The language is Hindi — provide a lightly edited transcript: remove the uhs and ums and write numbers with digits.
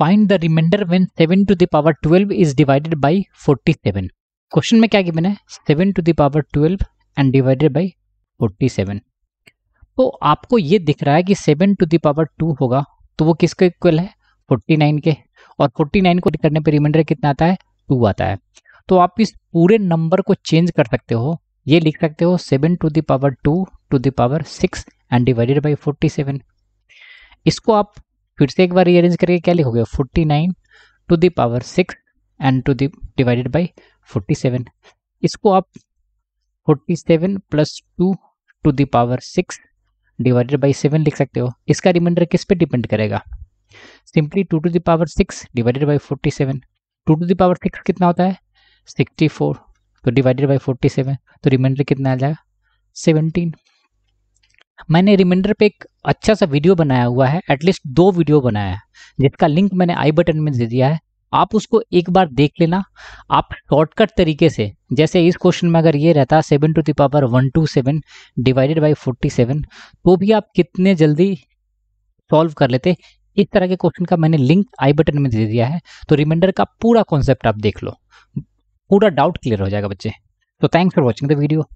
Find the reminder when 7 to the power 12 is divided bye 47। Question में क्या गिवन है, 7 to the power 12 and divided bye 47। तो आपको ये दिख रहा है कि 7 टू द पावर 2 होगा तो वो किसके इक्वल है, 49 के, और 49 को करने पे रिमाइंडर कितना आता है, 2 आता है। तो आप इस पूरे नंबर को चेंज कर सकते हो, ये लिख सकते हो 7 to the power 2 to the power 6 and divided bye 47। इसको आप फिर से एक बार रीअरेंज करके क्या लिखोगे, 49 to the power 6 and to the divided bye 47। इसको आप 47 plus 2 to the power 6 divided by 7 लिख सकते हो। इसका रिमाइंडर किस पे डिपेंड करेगा, simply 2 to the power 6 divided by 47। 2 to the power 6 कितना होता है, 64, तो डिवाइडेड बाय 47, तो रिमाइंडर कितना आ जाएगा, 17। मैंने रिमाइंडर पे एक अच्छा सा वीडियो बनाया हुआ है, एटलीस्ट 2 वीडियो बनाया है, जिसका लिंक मैंने आई बटन में दे दिया है। आप उसको एक बार देख लेना। आप शॉर्टकट तरीके से, जैसे इस क्वेश्चन में अगर ये रहता 7 to the power 127 divided bye 47, तो भी आप कितने जल्दी सॉल्व कर लेते। इस तरह के क्वेश्चन का मैंने लिंक आई बटन में दे दिया है, तो रिमाइंडर का पूरा कॉन्सेप्ट आप देख लो, पूरा डाउट क्लियर हो जाएगा बच्चे। तो thanks for watching the video.